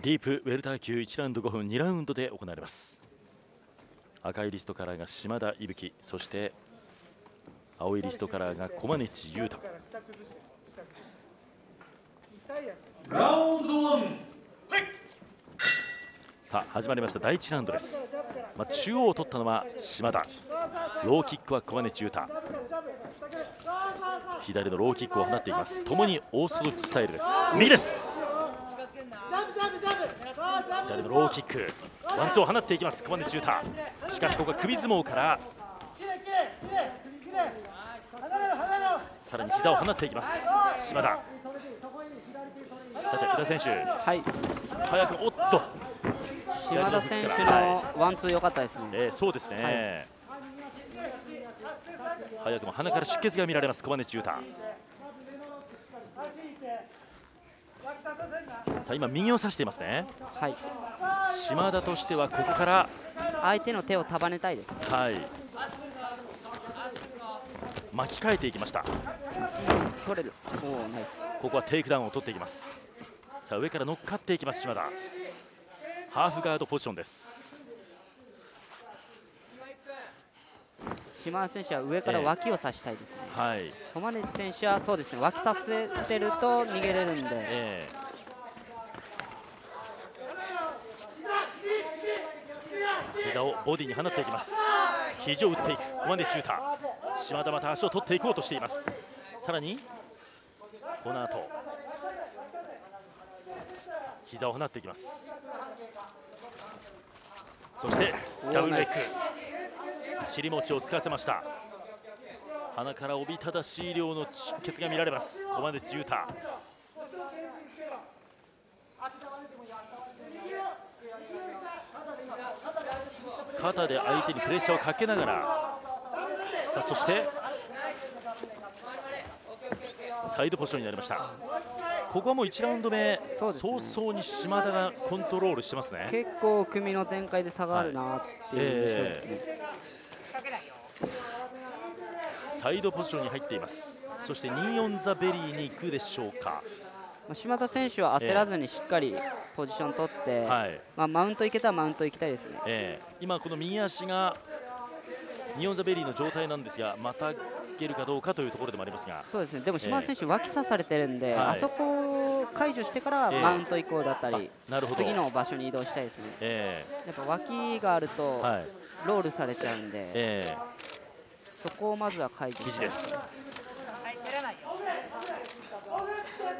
ディープウェルター級1ラウンド5分2ラウンドで行われます。赤いリストカラーが島田伊吹、そして青いリストカラーが駒根地雄太。ラウンド1、さあ始まりました第1ラウンドです。中央を取ったのは島田、ローキックは駒根地雄太、左のローキックを放っていきます。共にオーソドックススタイルです。右です。左のローキック、ワンツーを放っていきます駒根地雄太。しかしここは首相撲からさらに膝を放っていきます島田。さて宇田選手、はい、早くおっと島田選手のワンツー良かったですね。そうですね、はい、早くも鼻から出血が見られます駒根地雄太。さあ今右を差していますね、はい、島田としてはここから相手の手を束ねたいです、ね、はい、巻き替えていきました。取れる。ナイス。ここはテイクダウンを取っていきます。さあ上から乗っかっていきます島田。ハーフガードポジションです。島田選手は上から脇を刺したいですね、はい、駒根選手はそうですね、脇させてると逃げれるんで、膝をボディに放っていきます。肘を打っていく駒根地雄太。島田また足を取っていこうとしています。さらにこの後膝を放っていきます。そしてダブルレッグ、尻餅をつかせました。鼻からおびただしい量の出血が見られます駒根地雄太。肩で相手にプレッシャーをかけながら、さあそしてサイドポジションになりました。ここはもう1ラウンド目、そうですね、早々に島田がコントロールしてますね。結構組の展開で差があるなっていう印象ですね、サイドポジションに入っています。そして24ザベリーに行くでしょうか。島田選手は焦らずにしっかりポジション取って、はい、マウントいけたらマウントいきたいですね、今この右足が24ザベリーの状態なんですが、またいけるかどうかというところでもありますが、そうですね、でも島田選手、脇刺されてるんで、はい、あそこを解除してからマウント移行だったり、次の場所に移動したいですね、やっぱ脇があると、はい、ロールされちゃうんで、そこをまずは解除したいです。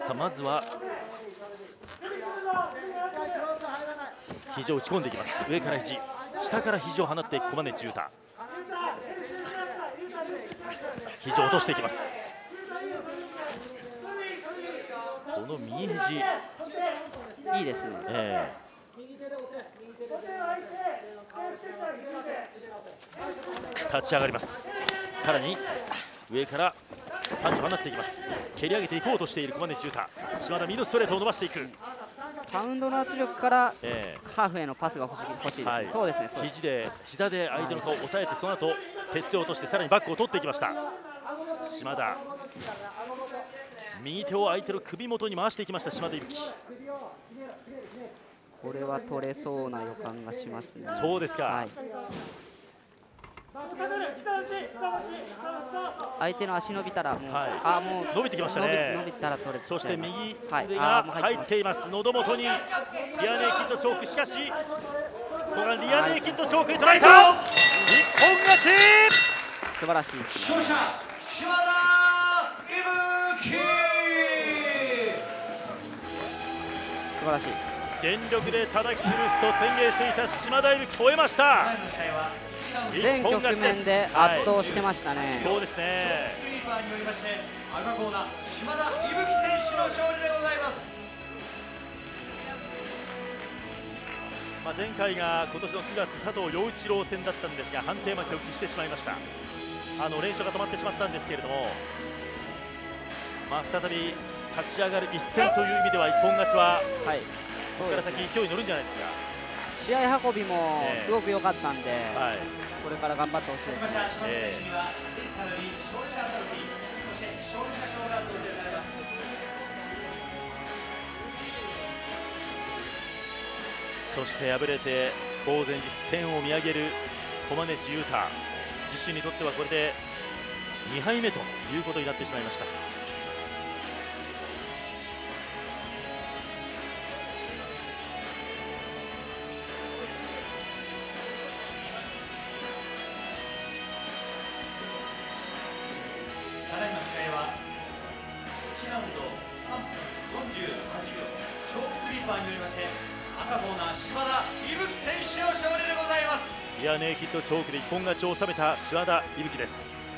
さあまずは肘を打ち込んでいきます。上から肘、下から肘を放っていく駒根地雄太。肘を落としていきます。この右肘いいですね、立ち上がります。さらに上からパンチを放っていきます。蹴り上げていこうとしている駒根地雄太。島田ミドストレートを伸ばしていく。パウンドの圧力からハーフへのパスが欲しいですね、はい、そうですね、肘で膝で相手の顔を押さえて、その後鉄柱を落として、さらにバックを取っていきました島田。右手を相手の首元に回していきました島田伊吹。これは取れそうな予感がしますね。そうですか、はい、相手の足伸びたらもう、はい、あもう伸びてきましたね。伸びたら取れて、そして右腕が入っています、はい、喉元にリアネーキッドチョーク。しかしここがリアネーキッドチョークに捉えた、はい、日本勝ち。素晴らしいですね。島田伊吹、素晴らしい。全力で叩き潰すと宣言していた島田伊吹、超えました。全局面で圧倒してましたね、はい、そうですね。スイーパーによりまして赤コーナー島田伊吹選手の勝利でございます。前回が今年の9月佐藤陽一郎戦だったんですが、判定負けを喫してしまいました。連勝が止まってしまったんですけれども、再び立ち上がる一戦という意味では一本勝ちは、はい、ここから先勢いに乗るんじゃないですか。試合運びもすごく良かったんで、はい、これから頑張ってほしいですね、そして敗れて呆然自失点を見上げる駒根地雄太、自身にとってはこれで2敗目ということになってしまいました。ただいま試合は1ラウンド3分48秒チョークスリーパーによりまして赤コーナー島田伊吹選手の勝利でございます。いや、ネイキッドチョークで一本勝ちを収めた島田伊吹です。